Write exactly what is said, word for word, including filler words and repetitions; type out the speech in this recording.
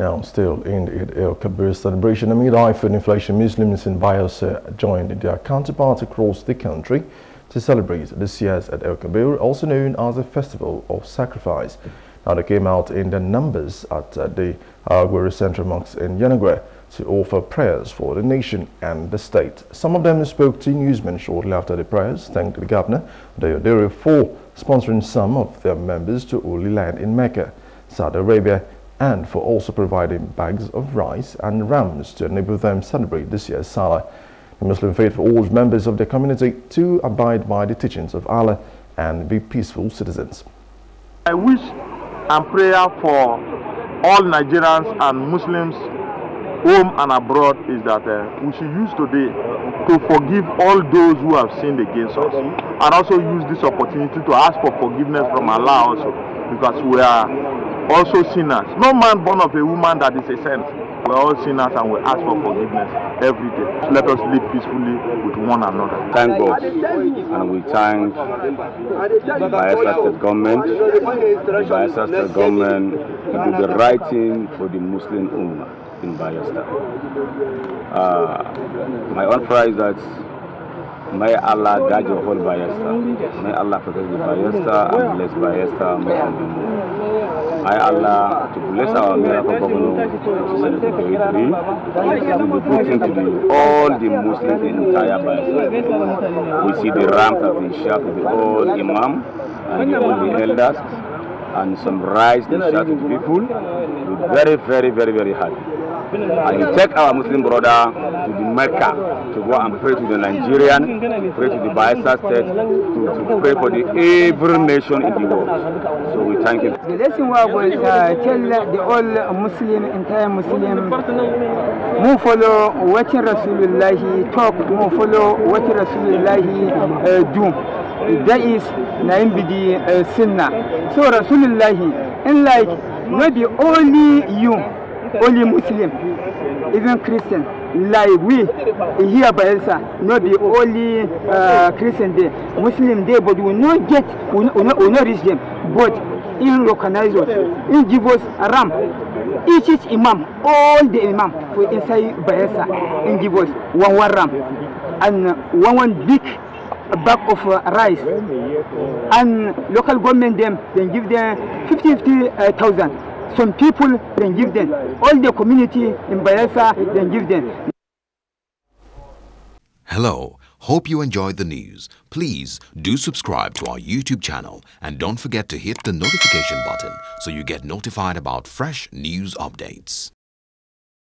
Now, still in the Eid-el-Kabir celebration, amid high food inflation, Muslims in Bayelsa joined their counterparts across the country to celebrate this year's Eid-el-Kabir, also known as the Festival of Sacrifice. Now, they came out in the numbers at uh, the Ogboro Central Monks in Yenagoa to offer prayers for the nation and the state. Some of them spoke to newsmen shortly after the prayers, thanked the governor, Bayelsa, for sponsoring some of their members to holy land in Mecca, Saudi Arabia, and for also providing bags of rice and rams to enable them to celebrate this year's Salah. The Muslim faith urges members of the community to abide by the teachings of Allah and be peaceful citizens. I wish and prayer for all Nigerians and Muslims home and abroad is that uh, we should use today to forgive all those who have sinned against us, and also use this opportunity to ask for forgiveness from Allah also, because we are also sinners. No man born of a woman that is a saint. We're all sinners, and we ask for forgiveness every day. Let us live peacefully with one another. Thank God, and we thank the Bayelsa State government. The Bayelsa State government to do the right thing for the Muslim Ummah in Bayelsa. Uh, my own prayer is that may Allah guide your whole Bayelsa. May Allah protect the Bayelsa and bless Bayelsa more and more. May Allah to bless our miracle governor to celebrate the Eid-el-Kabir. It will be good thing to do all the Muslims in the entire Bayelsa. We see the ramp that we share to the old Imam and the old elders, and some rice they share to the people. We're very, very, very, very happy. And we take our Muslim brother to the Mecca to go and pray to the Nigerian, pray to the Bayelsa State, to, to pray for the every nation in the world. So we thank you. The lesson I will uh, tell the all Muslim, entire Muslim, we follow what Rasulullah talk, we follow what Rasulullah uh, do. That is Naimbi D sinna. So Rasulullah, and like not the only you. Only Muslim, even Christian, like we here by Bayelsa, not the only uh, Christian there, Muslim there, but we not get, we not, we not reach them. But in recognize us, in give us a ram. Each each Imam, all the Imam for inside Bayelsa, in give us one one ram and one one big bag of uh, rice. And local government them, they give them fifty fifty uh, thousand. Some people then give them, all the community in Bayelsa then give them. Hello, hope you enjoyed the news. Please do subscribe to our YouTube channel and don't forget to hit the notification button so you get notified about fresh news updates.